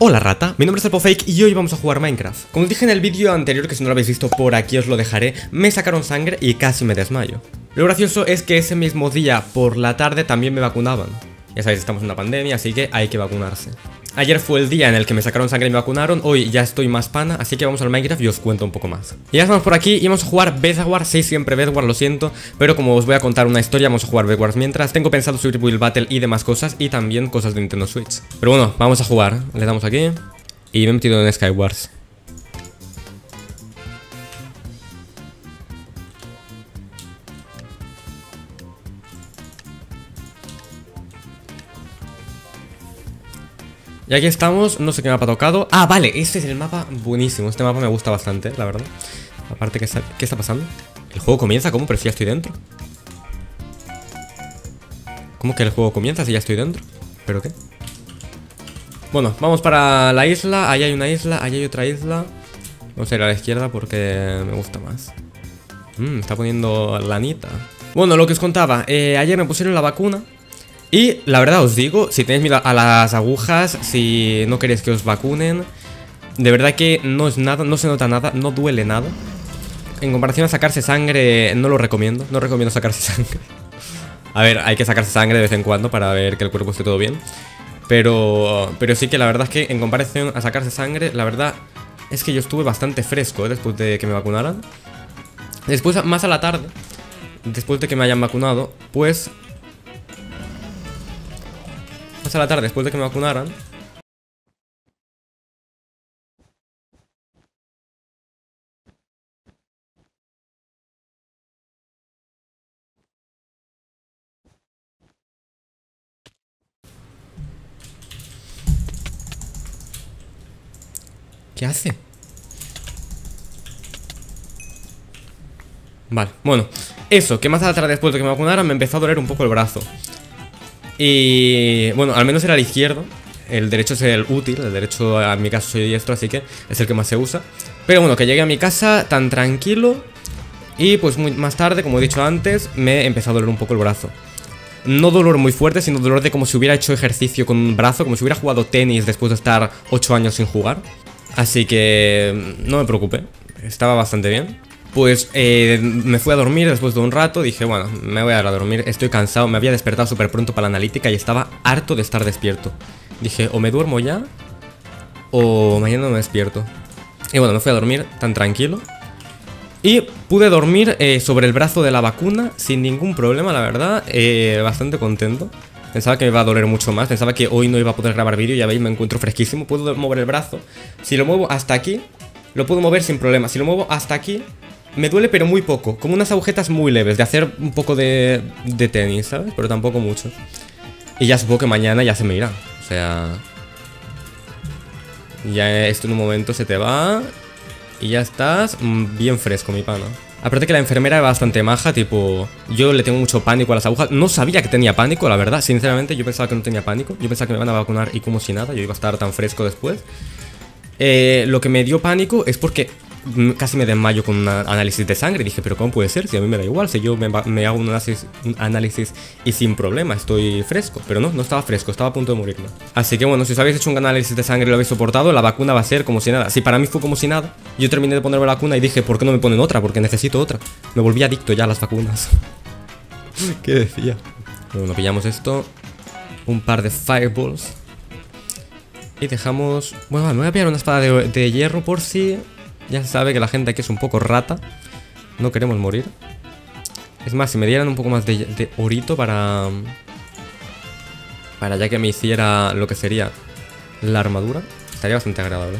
Hola rata, mi nombre es ElPavoFake y hoy vamos a jugar Minecraft. Como os dije en el vídeo anterior, que si no lo habéis visto por aquí os lo dejaré, me sacaron sangre y casi me desmayo. Lo gracioso es que ese mismo día por la tarde también me vacunaban. Ya sabéis, estamos en una pandemia, así que hay que vacunarse. Ayer fue el día en el que me sacaron sangre y me vacunaron, hoy ya estoy más pana, así que vamos al Minecraft y os cuento un poco más. Y ya estamos por aquí y vamos a jugar Bedwars, sí, siempre Bedwars, lo siento, pero como os voy a contar una historia, vamos a jugar Bedwars mientras. Tengo pensado subir Build Battle y demás cosas, y también cosas de Nintendo Switch. Pero bueno, vamos a jugar, le damos aquí, y me he metido en Skywars. Y aquí estamos, no sé qué mapa ha tocado. Ah, vale, este es el mapa buenísimo. Este mapa me gusta bastante, la verdad. Aparte, ¿qué está pasando? ¿El juego comienza? ¿Cómo? Pero si ya estoy dentro. ¿Cómo que el juego comienza si ya estoy dentro? ¿Pero qué? Bueno, vamos para la isla. Ahí hay una isla, ahí hay otra isla. Vamos a ir a la izquierda porque me gusta más. Está poniendo lanita. Bueno, lo que os contaba, ayer me pusieron la vacuna. Y la verdad os digo, si tenéis miedo a las agujas, si no queréis que os vacunen, de verdad que no es nada, no se nota nada, no duele nada. En comparación a sacarse sangre, no lo recomiendo, no recomiendo sacarse sangre. A ver, hay que sacarse sangre de vez en cuando para ver que el cuerpo esté todo bien. Pero sí que la verdad es que en comparación a sacarse sangre, la verdad es que yo estuve bastante fresco después de que me vacunaran. Después, más a la tarde, después de que me hayan vacunado, pues... a la tarde después de que me vacunaran, ¿qué hace? Vale, bueno, eso, que más a la tarde después de que me vacunaran me empezó a doler un poco el brazo. Y bueno, al menos era el izquierdo. El derecho es el útil. El derecho, en mi caso soy diestro, así que es el que más se usa. Pero bueno, que llegué a mi casa tan tranquilo. Y pues más tarde, como he dicho antes, me empezó a doler un poco el brazo. No dolor muy fuerte, sino dolor de como si hubiera hecho ejercicio con un brazo, como si hubiera jugado tenis después de estar 8 años sin jugar. Así que no me preocupé, estaba bastante bien. Pues me fui a dormir después de un rato, dije, bueno, me voy a ir a dormir, estoy cansado, me había despertado súper pronto para la analítica y estaba harto de estar despierto. Dije, o me duermo ya, o mañana me despierto. Y bueno, me fui a dormir tan tranquilo. Y pude dormir sobre el brazo de la vacuna sin ningún problema, la verdad, bastante contento. Pensaba que me iba a doler mucho más, pensaba que hoy no iba a poder grabar vídeo, ya veis, me encuentro fresquísimo. Puedo mover el brazo, si lo muevo hasta aquí, lo puedo mover sin problema, si lo muevo hasta aquí... Me duele pero muy poco, como unas agujetas muy leves, de hacer un poco de tenis, ¿sabes? Pero tampoco mucho. Y ya supongo que mañana ya se me irá, o sea... Ya esto en un momento se te va y ya estás bien fresco, mi pana. Aparte que la enfermera es bastante maja, tipo... Yo le tengo mucho pánico a las agujas, no sabía que tenía pánico, la verdad. Sinceramente yo pensaba que no tenía pánico, yo pensaba que me iban a vacunar y como si nada, yo iba a estar tan fresco después. Lo que me dio pánico es porque... Casi me desmayo con un análisis de sangre. Dije, pero ¿cómo puede ser? Si a mí me da igual. Si yo me hago un análisis y sin problema, estoy fresco. Pero no, no estaba fresco, estaba a punto de morirme. Así que bueno, si os habéis hecho un análisis de sangre y lo habéis soportado, la vacuna va a ser como si nada. Si para mí fue como si nada, yo terminé de ponerme la vacuna y dije, ¿por qué no me ponen otra? Porque necesito otra. Me volví adicto ya a las vacunas. ¿Qué decía? Bueno, pillamos esto. Un par de fireballs. Y dejamos... Bueno, me voy a pillar una espada de hierro por si... Ya se sabe que la gente aquí es un poco rata. No queremos morir. Es más, si me dieran un poco más de orito para... Para ya que me hiciera lo que sería la armadura, estaría bastante agradable.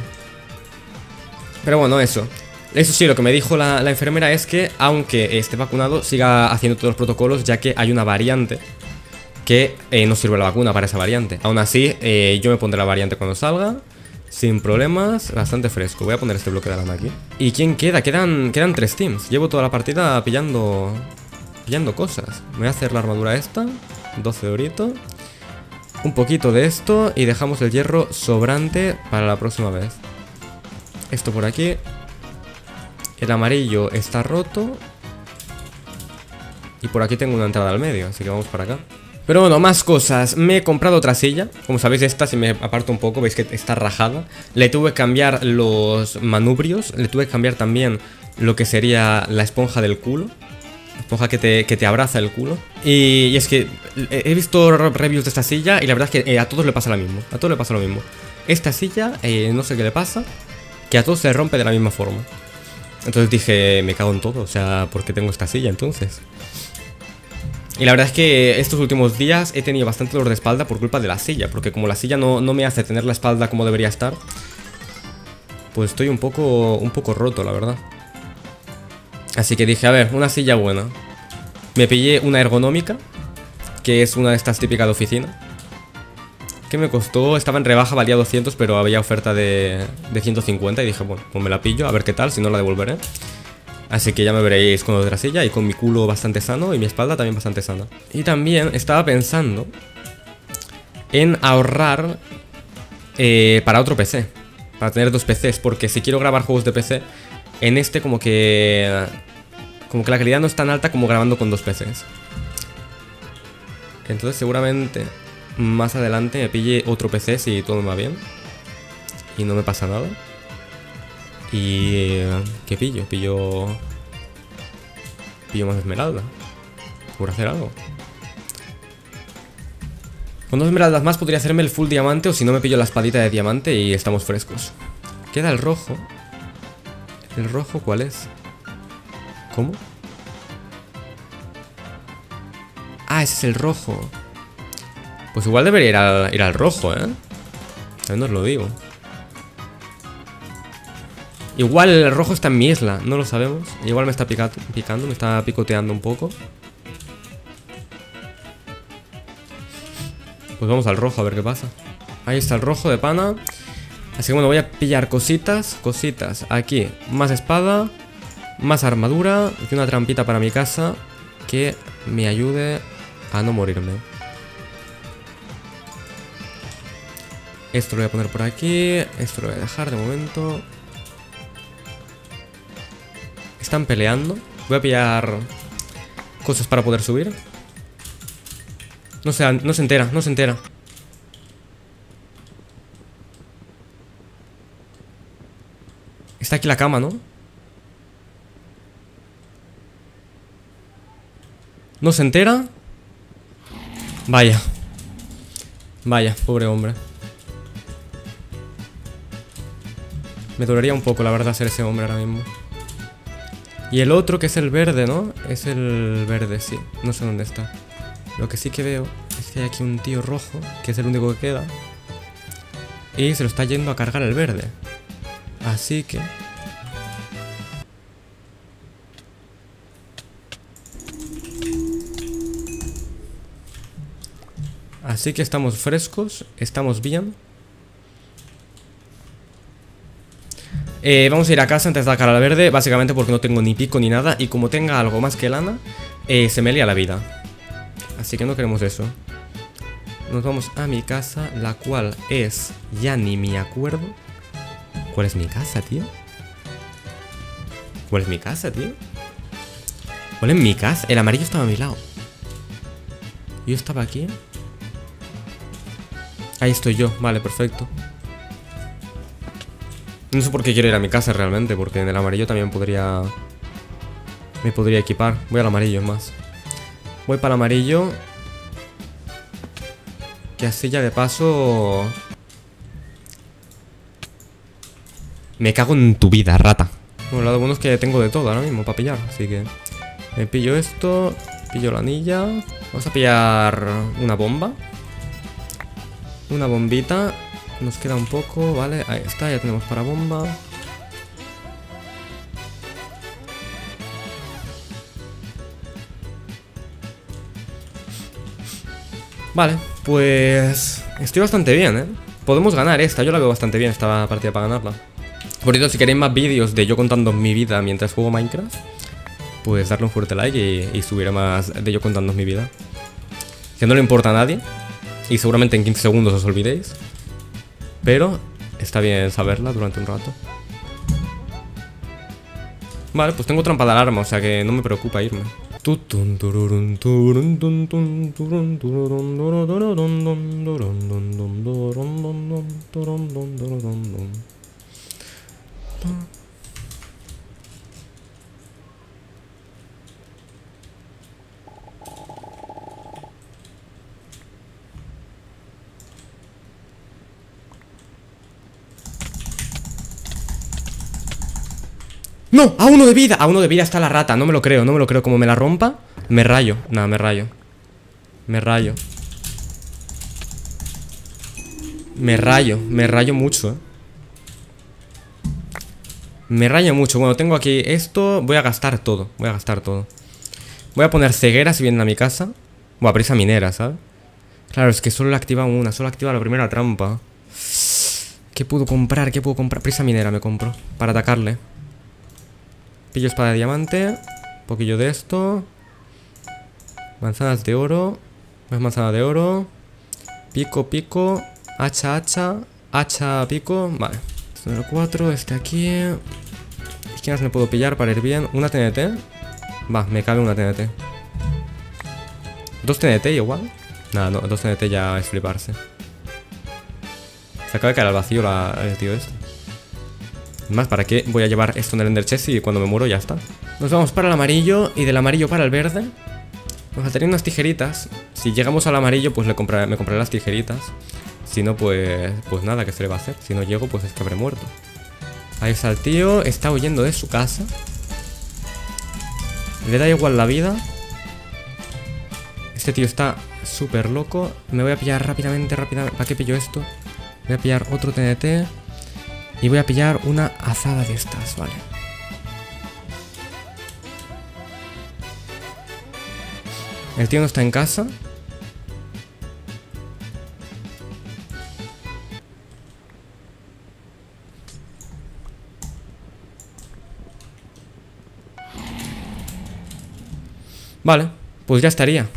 Pero bueno, eso. Eso sí, lo que me dijo la enfermera es que, aunque esté vacunado, siga haciendo todos los protocolos, ya que hay una variante que no sirve la vacuna para esa variante. Aún así, yo me pondré la variante cuando salga sin problemas, bastante fresco. Voy a poner este bloque de lana aquí. ¿Y quién queda? Quedan 3 teams. Llevo toda la partida pillando cosas. Voy a hacer la armadura esta, 12 de orito, un poquito de esto y dejamos el hierro sobrante para la próxima vez. Esto por aquí. El amarillo está roto. Y por aquí tengo una entrada al medio, así que vamos para acá. Pero bueno, más cosas. Me he comprado otra silla. Como sabéis, esta, si me aparto un poco, veis que está rajada. Le tuve que cambiar los manubrios. Le tuve que cambiar también lo que sería la esponja del culo. Esponja que te abraza el culo. Y es que he visto reviews de esta silla y la verdad es que a todos le pasa lo mismo. A todos le pasa lo mismo. Esta silla, no sé qué le pasa, que a todos se rompe de la misma forma. Entonces dije, me cago en todo, o sea, ¿por qué tengo esta silla entonces? Y la verdad es que estos últimos días he tenido bastante dolor de espalda por culpa de la silla, porque como la silla no me hace tener la espalda como debería estar, pues estoy un poco roto, la verdad. Así que dije, a ver, una silla buena. Me pillé una ergonómica, que es una de estas típicas de oficina, que me costó, estaba en rebaja, valía 200, pero había oferta de 150 y dije, bueno, pues me la pillo, a ver qué tal, si no la devolveré. Así que ya me veréis con otra silla y con mi culo bastante sano y mi espalda también bastante sana. Y también estaba pensando en ahorrar para otro PC, para tener dos PCs, porque si quiero grabar juegos de PC, en este como que la calidad no es tan alta como grabando con dos PCs. Entonces seguramente más adelante me pille otro PC si todo me va bien y no me pasa nada. Y... ¿qué pillo? Pillo más esmeralda por hacer algo. Con dos esmeraldas más podría hacerme el full diamante, o si no me pillo la espadita de diamante y estamos frescos. Queda el rojo. ¿El rojo cuál es? ¿Cómo? Ah, ese es el rojo. Pues igual debería ir al rojo, ¿eh? También os lo digo. Igual el rojo está en mi isla, no lo sabemos. Igual me está picando, me está picoteando un poco. Pues vamos al rojo a ver qué pasa. Ahí está el rojo de pana. Así que bueno, voy a pillar cositas. Aquí, más espada, más armadura y una trampita para mi casa que me ayude a no morirme. Esto lo voy a poner por aquí, esto lo voy a dejar de momento. Están peleando. Voy a pillar cosas para poder subir. No se entera. Está aquí la cama, ¿no? No se entera. Vaya. Vaya, pobre hombre. Me dolería un poco, la verdad, ser ese hombre ahora mismo. Y el otro, que es el verde, ¿no? Es el verde, sí. No sé dónde está. Lo que sí que veo es que hay aquí un tío rojo, que es el único que queda. Y se lo está yendo a cargar el verde. Así que... así que estamos frescos, estamos bien. Vamos a ir a casa antes de sacar al verde, básicamente porque no tengo ni pico ni nada. Y como tenga algo más que lana, se me lía la vida. Así que no queremos eso. Nos vamos a mi casa, la cual es... ya ni me acuerdo. ¿Cuál es mi casa, tío? ¿Cuál es mi casa, tío? ¿Cuál es mi casa? El amarillo estaba a mi lado. Yo estaba aquí. Ahí estoy yo, vale, perfecto. No sé por qué quiero ir a mi casa realmente, porque en el amarillo también podría... me podría equipar. Voy al amarillo, es más. Voy para el amarillo, que así ya de paso... me cago en tu vida, rata. Bueno, el lado bueno es que tengo de todo ahora mismo para pillar, así que... me pillo esto, pillo la anilla... vamos a pillar una bomba. Una bombita... nos queda un poco, vale, ahí está, ya tenemos para bomba. Vale, pues... estoy bastante bien, ¿eh? Podemos ganar esta, yo la veo bastante bien esta partida para ganarla. Por cierto, si queréis más vídeos de yo contando mi vida mientras juego Minecraft, pues darle un fuerte like y subiré más de yo contando mi vida, que no le importa a nadie y seguramente en 15 segundos os olvidéis. Pero está bien saberla durante un rato. Vale, pues tengo trampa de alarma, o sea que no me preocupa irme. No, a uno de vida. A uno de vida está la rata. No me lo creo, no me lo creo. Como me la rompa, me rayo. Nada, me rayo. Me rayo. Me rayo mucho, Me rayo mucho. Bueno, tengo aquí esto. Voy a gastar todo. Voy a gastar todo. Voy a poner cegueras si vienen a mi casa. Bueno, prisa minera, ¿sabes? Claro, es que solo la activa una. Solo activa la primera trampa. ¿Qué puedo comprar? ¿Qué puedo comprar? Prisa minera me compro. Para atacarle. Pillo espada de diamante. Un poquillo de esto. Manzanas de oro. Más manzana de oro. Pico, pico. Hacha, hacha. Hacha, pico. Vale. Este número 4. Este aquí. Esquinas me puedo pillar para ir bien. Una TNT. Va, me cabe una TNT. Dos TNT igual. Nada, no. Dos TNT ya es fliparse. Se acaba de caer al vacío el tío este. Más, ¿para qué voy a llevar esto en el Ender Chest y cuando me muero ya está? Nos vamos para el amarillo y del amarillo para el verde. Nos va a tener unas tijeritas. Si llegamos al amarillo, pues me compraré las tijeritas. Si no, pues nada, ¿qué se le va a hacer? Si no llego, pues es que habré muerto. Ahí está el tío, está huyendo de su casa. Le da igual la vida. Este tío está súper loco. Me voy a pillar rápidamente. ¿Para qué pillo esto? Voy a pillar otro TNT. Y voy a pillar una azada de estas, vale. El tío no está en casa. Vale, pues ya estaría.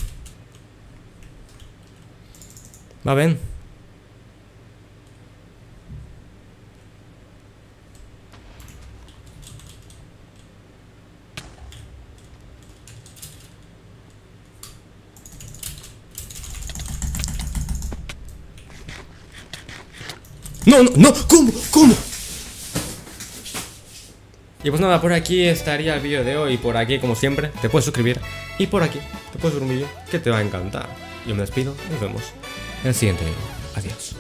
Va bien. No, no, no, ¿cómo? Y pues nada, por aquí estaría el vídeo de hoy. Por aquí, como siempre, te puedes suscribir. Y por aquí, te puedes ver un vídeo que te va a encantar. Yo me despido, nos vemos en el siguiente vídeo. Adiós.